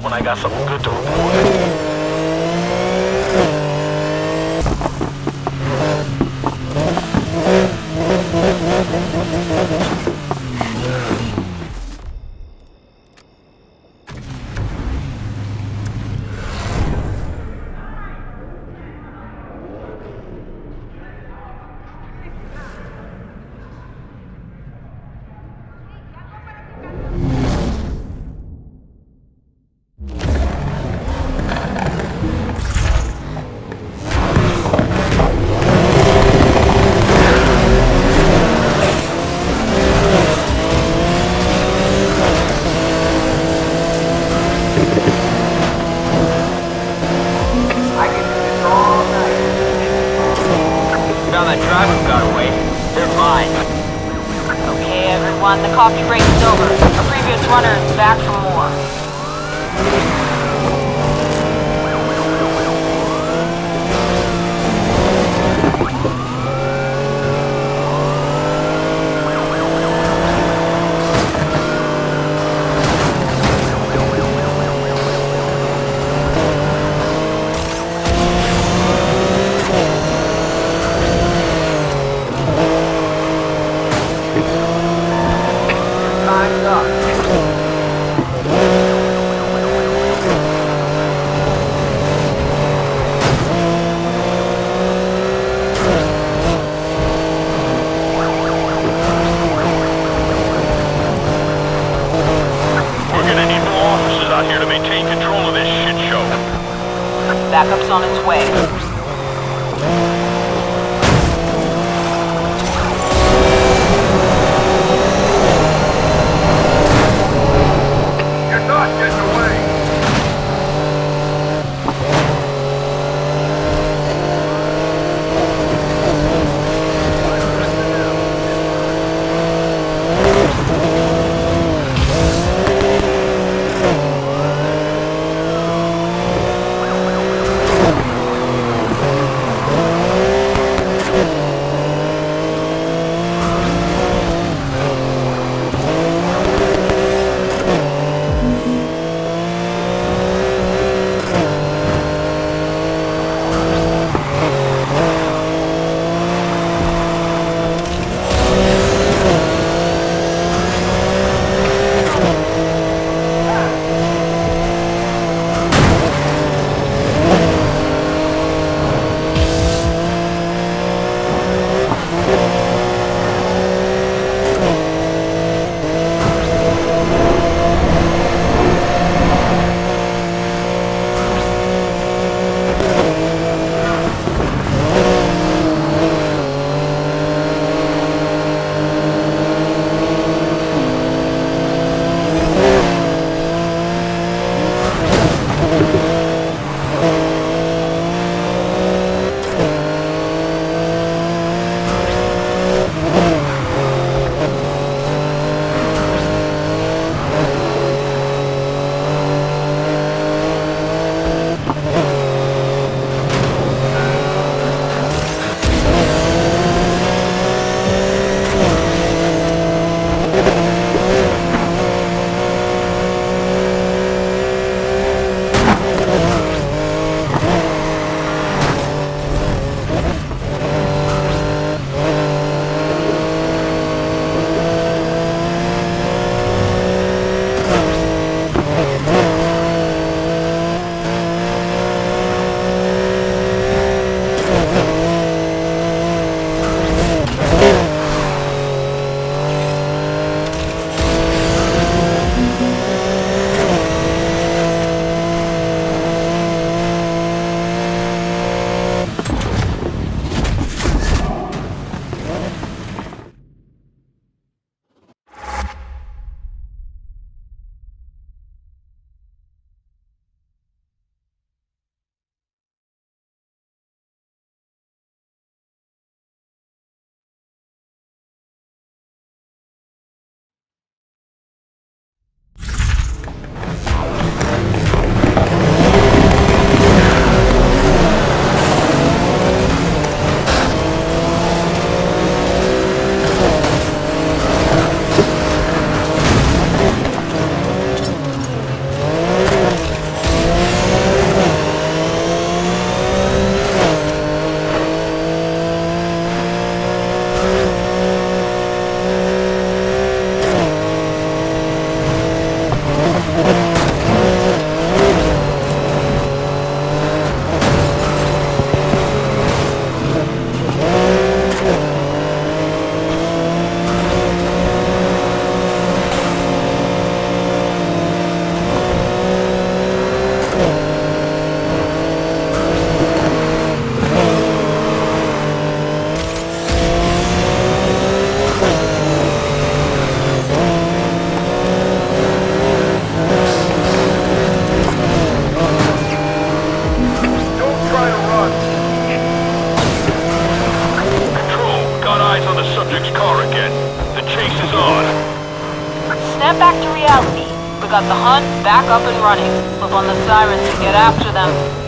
When I got something good to report. got the hunt back up and running. Flip on the sirens and get after them.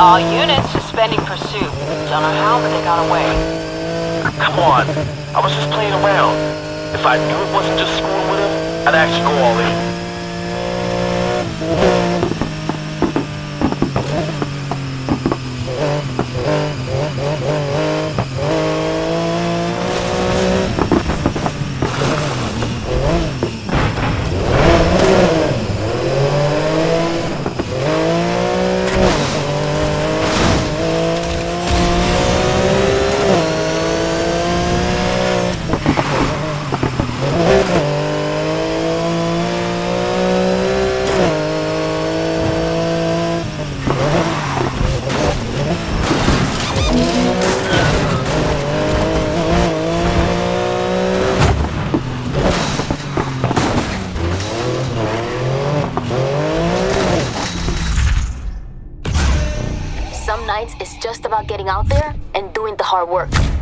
All units suspending pursuit. Don't know how, but they got away. Come on. I was just playing around. If I knew it wasn't just screwing with him, I'd actually go all in. It's just about getting out there and doing the hard work.